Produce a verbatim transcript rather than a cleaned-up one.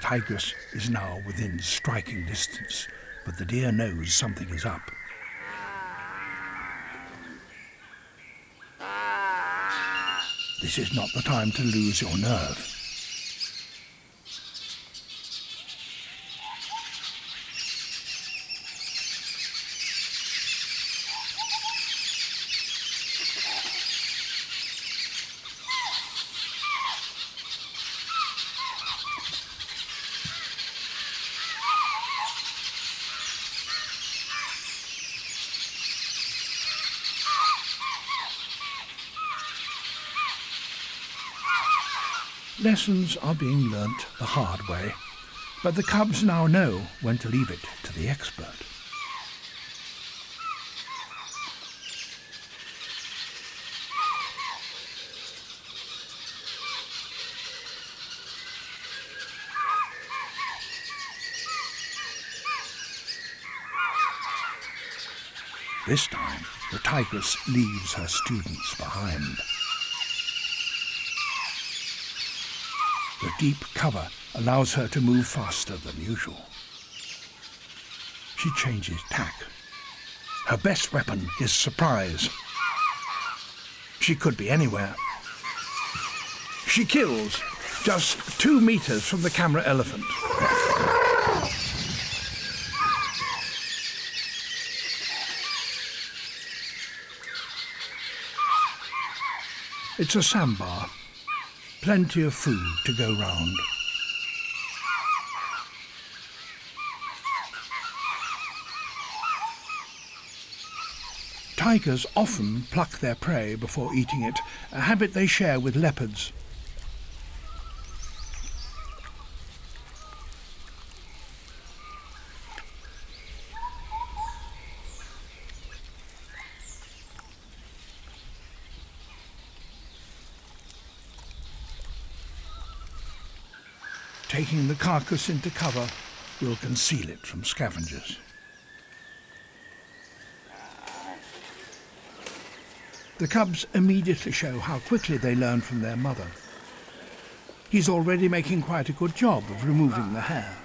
tigress is now within striking distance, but the deer knows something is up. This is not the time to lose your nerve. Lessons are being learnt the hard way, but the cubs now know when to leave it to the expert. This time, the tigress leaves her students behind. The deep cover allows her to move faster than usual. She changes tack. Her best weapon is surprise. She could be anywhere. She kills just two meters from the camera elephant. It's a sambar. Plenty of food to go round. Tigers often pluck their prey before eating it, a habit they share with leopards. Taking the carcass into cover will conceal it from scavengers. The cubs immediately show how quickly they learn from their mother. He's already making quite a good job of removing the hair.